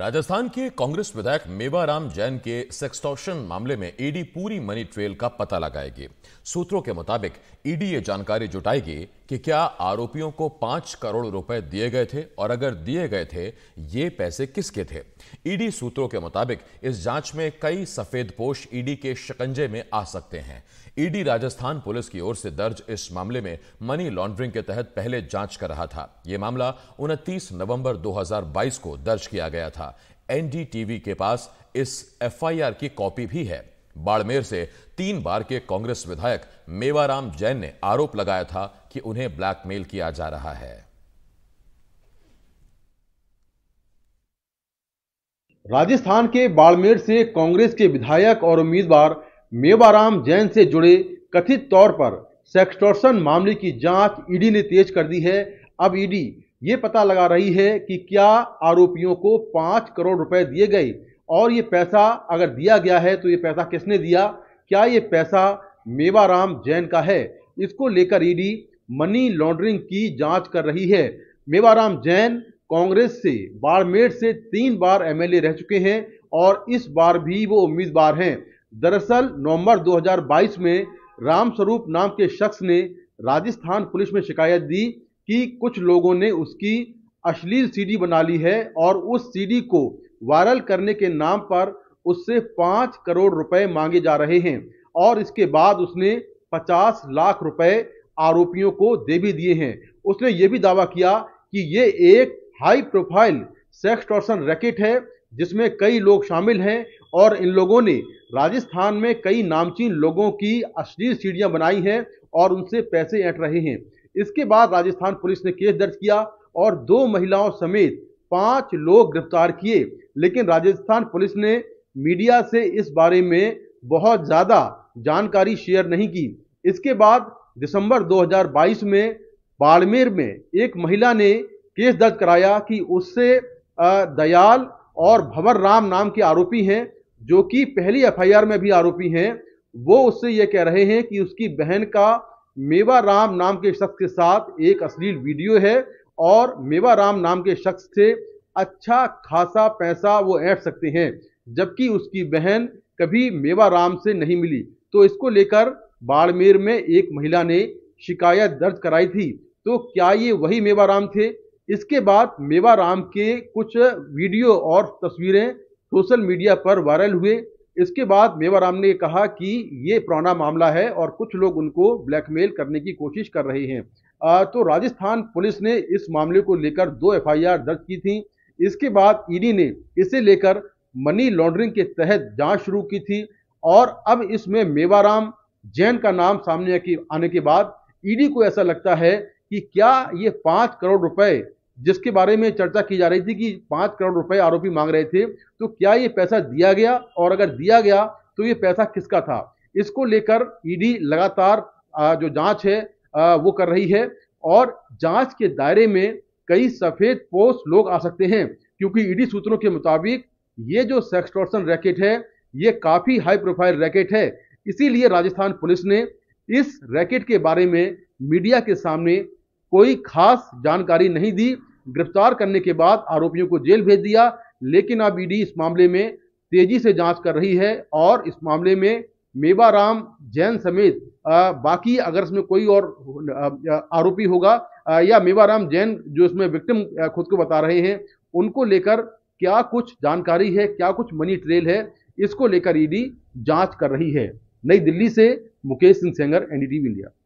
राजस्थान के कांग्रेस विधायक मेवाराम जैन के सेक्सटॉर्शन मामले में ईडी पूरी मनी ट्रेल का पता लगाएगी। सूत्रों के मुताबिक ईडी ये जानकारी जुटाएगी कि क्या आरोपियों को 5 करोड़ रुपए दिए गए थे और अगर दिए गए थे ये पैसे किसके थे। ईडी सूत्रों के मुताबिक इस जांच में कई सफेदपोश ईडी के शिकंजे में आ सकते हैं। ईडी राजस्थान पुलिस की ओर से दर्ज इस मामले में मनी लॉन्ड्रिंग के तहत पहले जांच कर रहा था। यह मामला 29 नवंबर 2022 को दर्ज किया गया था। एनडीटीवी के पास इस एफआईआर की कॉपी भी है। बाड़मेर से 3 बार के कांग्रेस विधायक मेवाराम जैन ने आरोप लगाया था कि उन्हें ब्लैकमेल किया जा रहा है। राजस्थान के बाड़मेर से कांग्रेस के विधायक और उम्मीदवार मेवाराम जैन से जुड़े कथित तौर पर सेक्सटॉर्शन मामले की जांच ईडी ने तेज कर दी है। अब ईडी ये पता लगा रही है कि क्या आरोपियों को 5 करोड़ रुपए दिए गए और ये पैसा अगर दिया गया है तो ये पैसा किसने दिया, क्या ये पैसा मेवाराम जैन का है। इसको लेकर ईडी मनी लॉन्ड्रिंग की जांच कर रही है। मेवाराम जैन कांग्रेस से बाड़मेर से 3 बार एमएलए रह चुके हैं और इस बार भी वो उम्मीदवार हैं। दरअसल नवंबर 2022 में रामस्वरूप नाम के शख्स ने राजस्थान पुलिस में शिकायत दी कि कुछ लोगों ने उसकी अश्लील सीडी बना ली है और उस सीडी को वायरल करने के नाम पर उससे 5 करोड़ रुपए मांगे जा रहे हैं और इसके बाद उसने 50 लाख रुपए आरोपियों को दे भी दिए हैं। उसने ये भी दावा किया कि ये एक हाई प्रोफाइल सेक्सटॉर्शन रैकेट है जिसमें कई लोग शामिल हैं और इन लोगों ने राजस्थान में कई नामचीन लोगों की अश्लील सीढ़ियाँ बनाई हैं और उनसे पैसे ऐंठ रहे हैं। इसके बाद राजस्थान पुलिस ने केस दर्ज किया और 2 महिलाओं समेत 5 लोग गिरफ्तार किए, लेकिन राजस्थान पुलिस ने मीडिया से इस बारे में बहुत ज़्यादा जानकारी शेयर नहीं की। इसके बाद दिसंबर 2022 में बाड़मेर में एक महिला ने केस दर्ज कराया कि उससे दयाल और भंवर राम नाम के आरोपी हैं जो कि पहली एफआईआर में भी आरोपी हैं। वो उससे ये कह रहे हैं कि उसकी बहन का मेवाराम नाम के शख्स के साथ एक अश्लील वीडियो है और मेवाराम नाम के शख्स से अच्छा खासा पैसा वो ऐंठ सकते हैं, जबकि उसकी बहन कभी मेवाराम से नहीं मिली। तो इसको लेकर बाड़मेर में एक महिला ने शिकायत दर्ज कराई थी। तो क्या ये वही मेवाराम थे। इसके बाद मेवाराम के कुछ वीडियो और तस्वीरें सोशल मीडिया पर वायरल हुए। इसके बाद मेवाराम ने कहा कि ये पुराना मामला है और कुछ लोग उनको ब्लैकमेल करने की कोशिश कर रहे हैं। तो राजस्थान पुलिस ने इस मामले को लेकर 2 एफआईआर दर्ज की थी। इसके बाद ईडी ने इसे लेकर मनी लॉन्ड्रिंग के तहत जांच शुरू की थी और अब इसमें मेवाराम जैन का नाम सामने आने के बाद ईडी को ऐसा लगता है कि क्या ये 5 करोड़ रुपए जिसके बारे में चर्चा की जा रही थी कि 5 करोड़ रुपए आरोपी मांग रहे थे, तो क्या ये पैसा दिया गया और अगर दिया गया तो ये पैसा किसका था। इसको लेकर ईडी लगातार जो जांच है वो कर रही है और जांच के दायरे में कई सफेदपोश लोग आ सकते हैं, क्योंकि ईडी सूत्रों के मुताबिक ये जो सेक्सटॉर्शन रैकेट है ये काफ़ी हाई प्रोफाइल रैकेट है। इसीलिए राजस्थान पुलिस ने इस रैकेट के बारे में मीडिया के सामने कोई खास जानकारी नहीं दी। गिरफ्तार करने के बाद आरोपियों को जेल भेज दिया, लेकिन अब ईडी इस मामले में तेजी से जांच कर रही है और इस मामले में मेवाराम जैन समेत बाकी अगर इसमें कोई और आरोपी होगा या मेवाराम जैन जो इसमें विक्टिम खुद को बता रहे हैं उनको लेकर क्या कुछ जानकारी है, क्या कुछ मनी ट्रेल है, इसको लेकर ईडी जांच कर रही है। नई दिल्ली से मुकेश सिंह सेंगर, एनडीटीवी इंडिया।